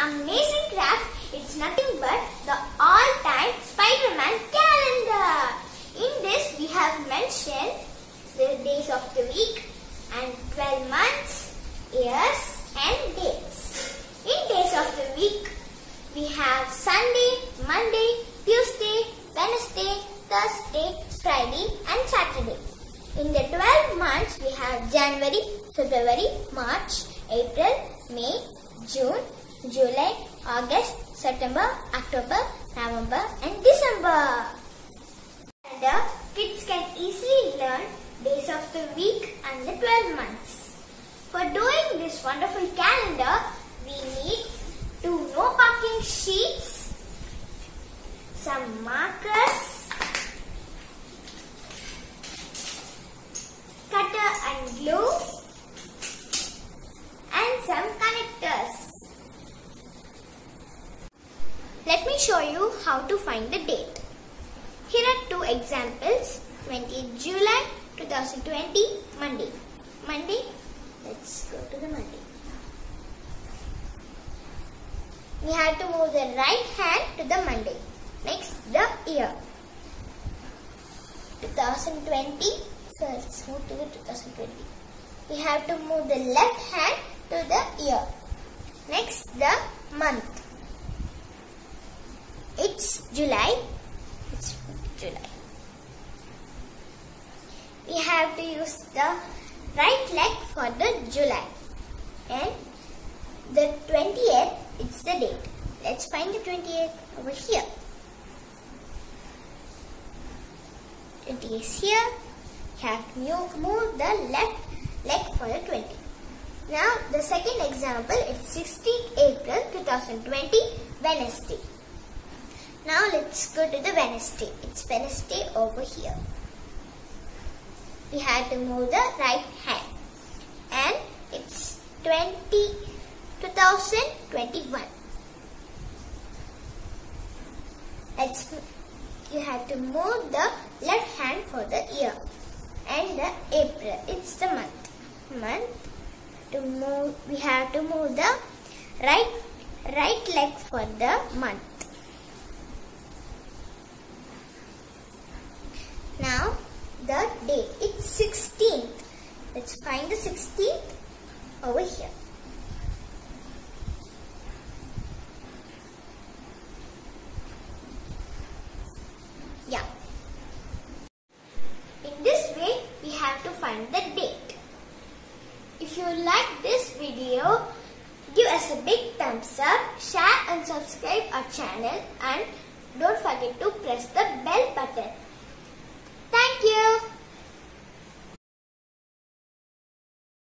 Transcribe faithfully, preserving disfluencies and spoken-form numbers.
amazing craft, it's nothing but the all-time Spider Man calendar. In this, we have mentioned the days of the week and twelve months, years and dates. In days of the week, we have Sunday, Monday, Tuesday, Wednesday, Thursday, Friday and Saturday. In the twelve months, we have January, February, March, April, May, June, July, August, September, October, November and December. And the kids can easily learn days of the week and the twelve months. For doing this wonderful calendar, we need two no parking sheets, some markers, cutter and glue, and some connectors. Let me show you how to find the date. Here are two examples. twentieth July two thousand twenty, Monday. Monday, let's go to the Monday. We have to move the right hand to the Monday. Next, the year. twenty twenty. So let's move to the twenty twenty. We have to move the left hand to the year. Next, the month. It's July. It's July. We have to use the right leg for the July. And the twentieth, it's the date. Let's find the twentieth over here. It is here. Have you move the left leg for the twenty. Now the second example is sixteenth April two thousand twenty, Wednesday. Now let's go to the Wednesday. It's Wednesday over here. We have to move the right hand. And it's twenty, twenty twenty-one. Let's, you have to move the left hand for the year. And the April, it's the month. Month. To move, we have to move the right right leg for the month. Now the day, it's sixteenth. Let's find the sixteenth over here. Yeah. The date. If you like this video, give us a big thumbs up, share and subscribe our channel, and don't forget to press the bell button.